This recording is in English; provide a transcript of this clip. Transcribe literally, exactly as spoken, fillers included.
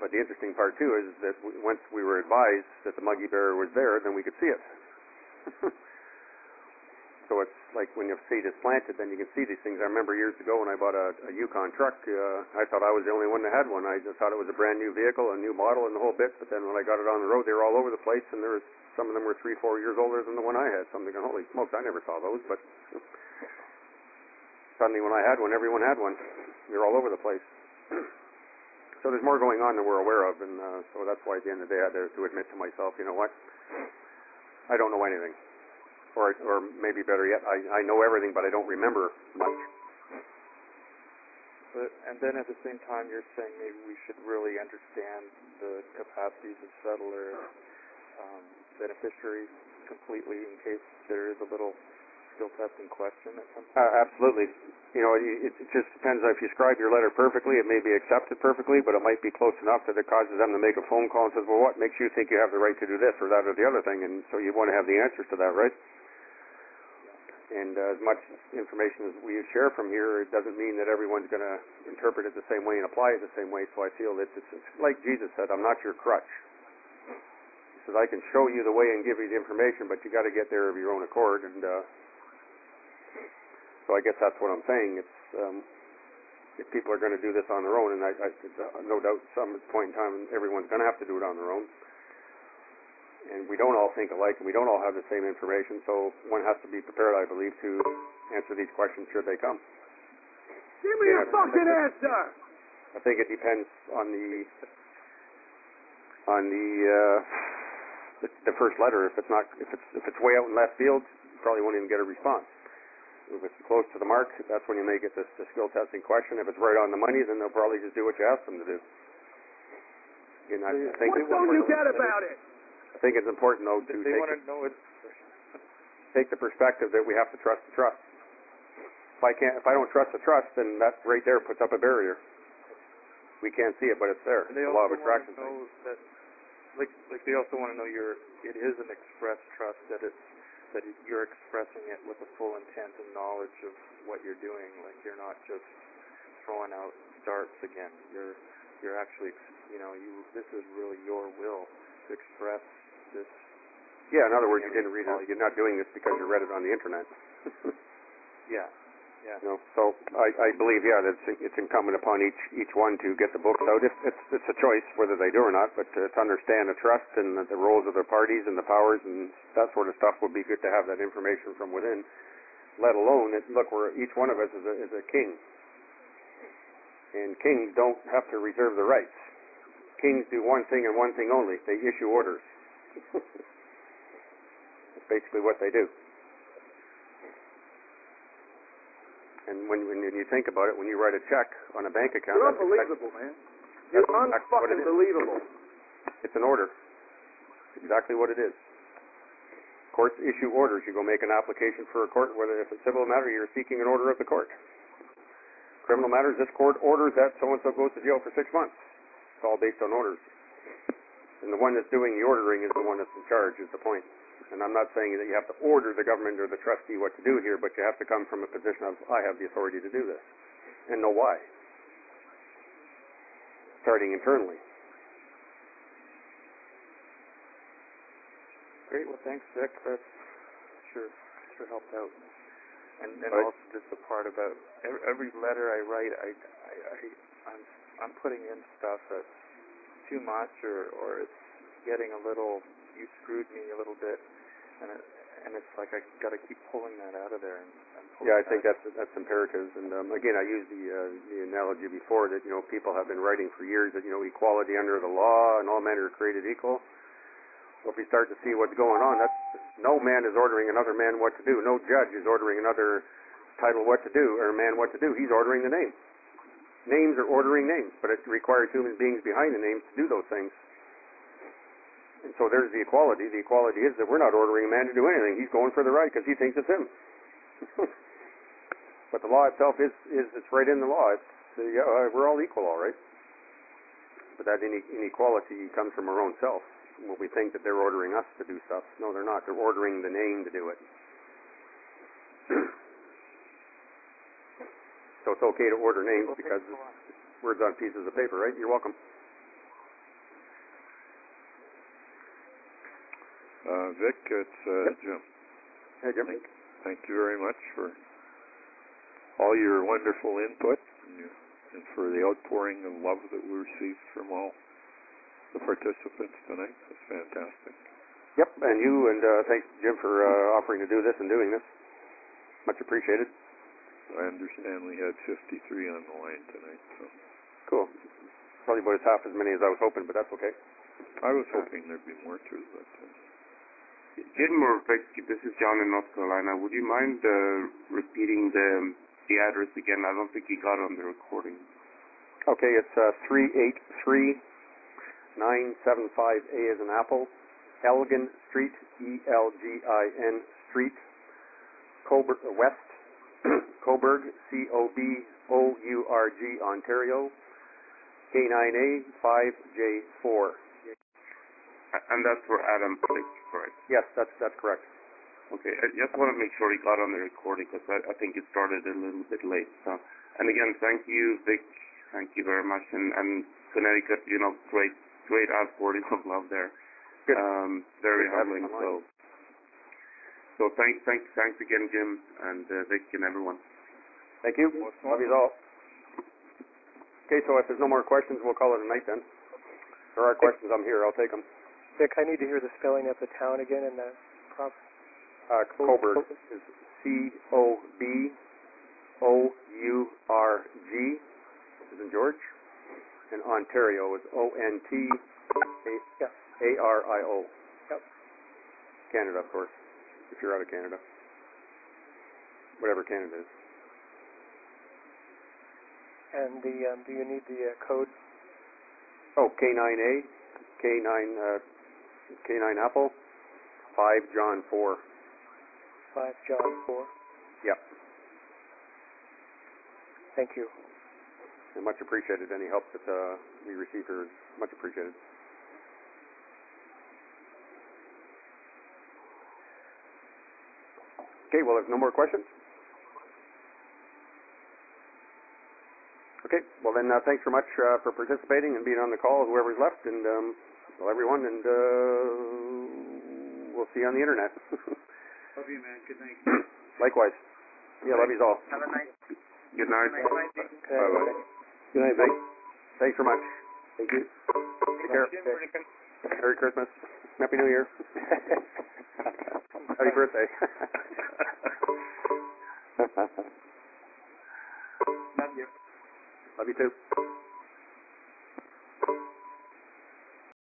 But the interesting part, too, is that we, once we were advised that the muggy bear was there, then we could see it. So it's like when your seed is planted, then you can see these things. I remember years ago when I bought a, a Yukon truck, uh, I thought I was the only one that had one. I just thought it was a brand-new vehicle, a new model, and the whole bit. But then when I got it on the road, they were all over the place, and there was, some of them were three, four years older than the one I had. So I'm thinking, holy smokes, I never saw those. But suddenly when I had one, everyone had one. They were all over the place. So there's more going on than we're aware of, and uh, so that's why at the end of the day I had to, to admit to myself, you know what, I don't know anything. Or, or maybe better yet, I, I know everything, but I don't remember much. But, and then at the same time you're saying maybe we should really understand the capacities of settlers, um, beneficiaries completely in case there is a little skill testing question at some point? Uh, absolutely. You know, it, it just depends. If you scribe your letter perfectly, it may be accepted perfectly, but it might be close enough that it causes them to make a phone call and says, well, what makes you think you have the right to do this or that or the other thing? And so you want to have the answers to that, right? Yeah. And uh, as much information as we share from here, it doesn't mean that everyone's going to interpret it the same way and apply it the same way. So I feel that it's, it's like Jesus said, I'm not your crutch. He says, I can show you the way and give you the information, but you got to get there of your own accord. And uh so I guess that's what I'm saying. It's, um, if people are going to do this on their own, and I, I, no doubt some point in time everyone's going to have to do it on their own, and we don't all think alike, and we don't all have the same information, so one has to be prepared, I believe, to answer these questions should they come. Give me yeah, a fucking I, answer! I think it depends on the, on the, uh, the, the first letter. If it's not, if it's, if it's way out in left field, you probably won't even get a response. If it's close to the mark, that's when you may get this, this skill testing question. If it's right on the money, then they'll probably just do what you ask them to do. And I, I think what don't you get about it? I think it's important, though, to they take, want to know it. Take the perspective that we have to trust the trust. If I can't, if I don't trust the trust, then that right there puts up a barrier. We can't see it, but it's there. The law of attraction. That, like, like they also want to know your. It is an express trust that it's. That you're expressing it with a full intent and knowledge of what you're doing. Like you're not just throwing out darts again. You're you're actually, you know, you. This is really your will to express this. Yeah. In other words, you didn't read it. You're not doing this because you read it on the internet. Yeah. Yeah. You know, so I, I believe, yeah, that it's, it's incumbent upon each each one to get the books out. If it's it's a choice whether they do or not, but to, to understand the trust and the, the roles of their parties and the powers and that sort of stuff would be good to have that information from within. Let alone, it, look, we're, each one of us is a, is a king, and kings don't have to reserve the rights. Kings do one thing and one thing only: they issue orders. That's basically what they do. And when, when you think about it, when you write a check on a bank account... You're unbelievable, man. You're un-fucking believable. It's an order. It's exactly what it is. Courts issue orders. You go make an application for a court, whether it's a civil matter, you're seeking an order of the court. Criminal matters, this court orders that so-and-so goes to jail for six months. It's all based on orders. And the one that's doing the ordering is the one that's in charge, is the point. And I'm not saying that you have to order the government or the trustee what to do here, but you have to come from a position of, I have the authority to do this, and know why, starting internally. Great. Well, thanks, Vic. That sure, sure helped out. And, and also just the part about every letter I write, I, I, I, I'm, I'm putting in stuff that's too much or, or it's getting a little... you screwed me a little bit, and it, and it's like I got to keep pulling that out of there. And, and yeah, I think that's that's imperatives. And um, again, I used the uh, the analogy before that you know people have been writing for years that you know equality under the law and all men are created equal. Well, if you start to see what's going on, that's no man is ordering another man what to do. No judge is ordering another title what to do or man what to do. He's ordering the name. Names are ordering names, but it requires human beings behind the names to do those things. And so there's the equality. The equality is that we're not ordering a man to do anything. He's going for the right because he thinks it's him. But the law itself is, is it's right in the law. It's, uh, we're all equal, all right. But that inequality comes from our own self. Well, we think that they're ordering us to do stuff. No, they're not. They're ordering the name to do it. So it's okay to order names because it's words on pieces of paper, right? You're welcome. Uh, Vic, it's uh, Jim. Hey, Jim. Thank, thank you very much for all your wonderful input and, your, and for the outpouring of love that we received from all the participants tonight. That's fantastic. Yep, and you, and uh, thanks, Jim, for uh, offering to do this and doing this. Much appreciated. I understand we had fifty-three on the line tonight. So. Cool. Probably about half as many as I was hoping, but that's okay. I was hoping there'd be more too, but... Uh, Jim or Vic, this is John in North Carolina. Would you mind uh, repeating the the address again? I don't think you got it on the recording. Okay, it's uh, three eight three nine seven five A as in Apple, Elgin Street, E L G I N Street, Cobourg, West, Cobourg, C O B O U R G, Ontario, K nine A five J four. And that's for Adam Vic, correct? Yes, that's that's correct. Okay, I just want to make sure he got on the recording because I, I think it started a little bit late. So, and again, thank you, Vic. Thank you very much. And, and Connecticut, you know, great, great outpouring of love there. Good. Um, very Good humbling. So, so thanks, thanks, thanks again, Jim and uh, Vic and everyone. Thank you. Love you all. Okay, so if there's no more questions, we'll call it a night then. If there are questions, I'm here. I'll take them. Vic, I need to hear the spelling of the town again in the province. Uh, Cobourg is C O B O U R G, as in George, and Ontario is O N T A R I O. Yep. Canada, of course, if you're out of Canada, whatever Canada is. And the um, do you need the uh, code? Oh, K nine A, K nine. Uh, K nine Apple, five John four. five John four? Yep. Thank you. And much appreciated. Any help that uh, we received is much appreciated. Okay, well, there's no more questions. Okay, well then, uh, thanks so much uh, for participating and being on the call, whoever's left, and... Um, Well, everyone, and uh, we'll see you on the internet. Love you, man. Good night. Likewise. Yeah, love you all. Have a night. Good night. Good night, Vic. Bye bye. Good night, Vic. Thanks so much. Thank you. Take care. Merry Christmas. Happy New Year. Happy birthday. Love you. Love you too.